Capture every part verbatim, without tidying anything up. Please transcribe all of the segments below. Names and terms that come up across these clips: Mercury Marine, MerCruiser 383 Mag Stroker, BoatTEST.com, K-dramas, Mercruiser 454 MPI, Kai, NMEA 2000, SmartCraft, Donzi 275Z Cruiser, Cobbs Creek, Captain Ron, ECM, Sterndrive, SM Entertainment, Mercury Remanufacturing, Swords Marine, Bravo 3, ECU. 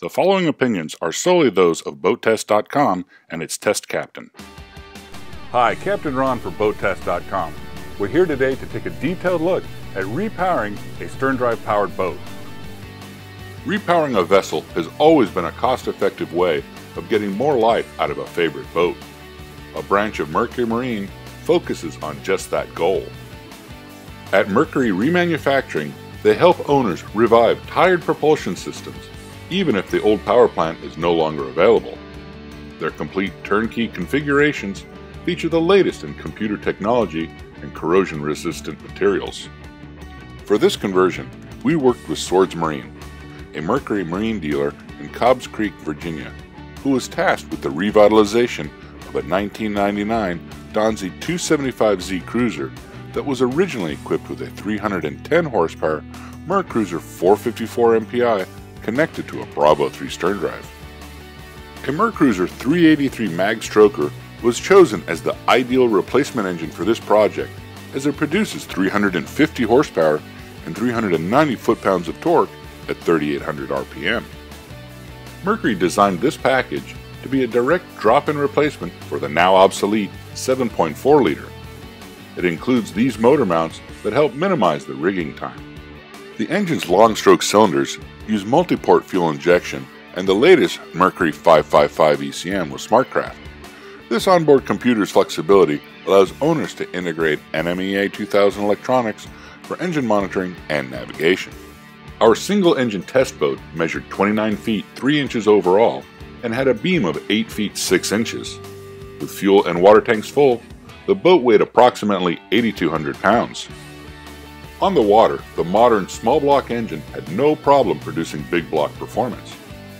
The following opinions are solely those of boat test dot com and its test captain. Hi, Captain Ron for boat test dot com. We're here today to take a detailed look at repowering a stern drive powered boat. Repowering a vessel has always been a cost-effective way of getting more life out of a favorite boat. A branch of Mercury Marine focuses on just that goal. At Mercury Remanufacturing, they help owners revive tired propulsion systems even if the old power plant is no longer available. Their complete turnkey configurations feature the latest in computer technology and corrosion-resistant materials. For this conversion, we worked with Swords Marine, a Mercury Marine dealer in Cobbs Creek, Virginia, who was tasked with the revitalization of a nineteen ninety-nine Donzi two seventy-five Z Cruiser that was originally equipped with a three hundred ten horsepower MerCruiser four fifty-four M P I connected to a Bravo three stern drive. The MerCruiser three eighty-three Mag Stroker was chosen as the ideal replacement engine for this project, as it produces three hundred fifty horsepower and three hundred ninety foot-pounds of torque at thirty-eight hundred R P M. Mercury designed this package to be a direct drop-in replacement for the now obsolete seven point four liter. It includes these motor mounts that help minimize the rigging time. The engine's long-stroke cylinders use multi-port fuel injection and the latest Mercury five fifty-five E C M with SmartCraft. This onboard computer's flexibility allows owners to integrate N M E A two thousand electronics for engine monitoring and navigation. Our single-engine test boat measured twenty-nine feet three inches overall and had a beam of eight feet six inches. With fuel and water tanks full, the boat weighed approximately eighty-two hundred pounds. On the water, the modern small block engine had no problem producing big block performance.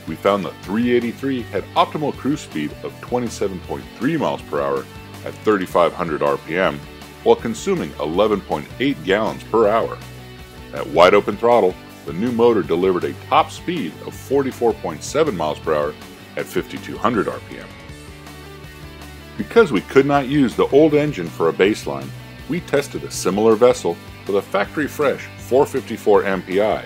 We found the three eighty-three had optimal cruise speed of twenty-seven point three miles per hour at thirty-five hundred R P M while consuming eleven point eight gallons per hour. At wide open throttle, the new motor delivered a top speed of forty-four point seven miles per hour at fifty-two hundred R P M. Because we could not use the old engine for a baseline, we tested a similar vessel with a factory-fresh four fifty-four M P I,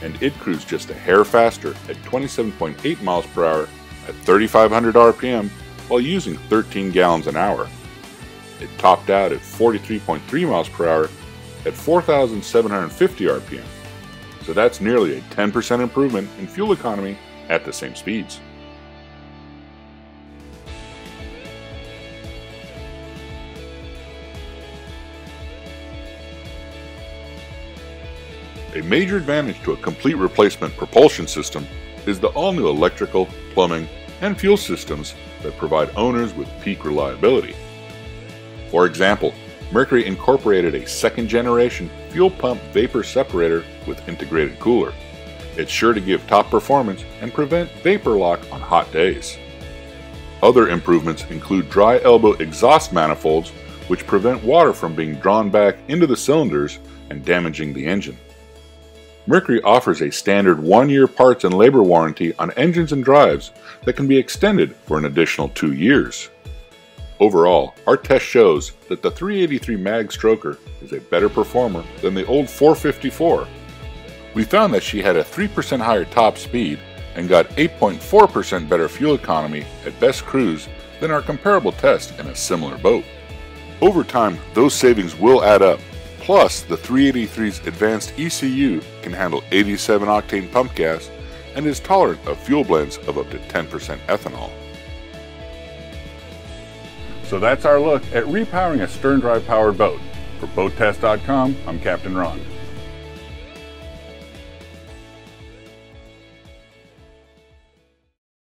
and it cruised just a hair faster at twenty-seven point eight miles per hour at thirty-five hundred R P M while using thirteen gallons an hour. It topped out at forty-three point three miles per hour at four thousand seven hundred fifty R P M, so that's nearly a ten percent improvement in fuel economy at the same speeds. A major advantage to a complete replacement propulsion system is the all-new electrical, plumbing, and fuel systems that provide owners with peak reliability. For example, Mercury incorporated a second-generation fuel pump vapor separator with integrated cooler. It's sure to give top performance and prevent vapor lock on hot days. Other improvements include dry elbow exhaust manifolds, which prevent water from being drawn back into the cylinders and damaging the engine. Mercury offers a standard one-year parts and labor warranty on engines and drives that can be extended for an additional two years. Overall, our test shows that the three eighty-three Mag Stroker is a better performer than the old four fifty-four. We found that she had a three percent higher top speed and got eight point four percent better fuel economy at best cruise than our comparable test in a similar boat. Over time, those savings will add up. Plus, the three eighty-three's advanced E C U can handle eighty-seven octane pump gas and is tolerant of fuel blends of up to ten percent ethanol. So that's our look at repowering a stern drive powered boat. For boat test dot com, I'm Captain Ron.